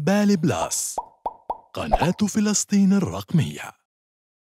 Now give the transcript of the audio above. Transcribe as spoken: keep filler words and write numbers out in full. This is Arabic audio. بالبلاس، قناة فلسطين الرقمية.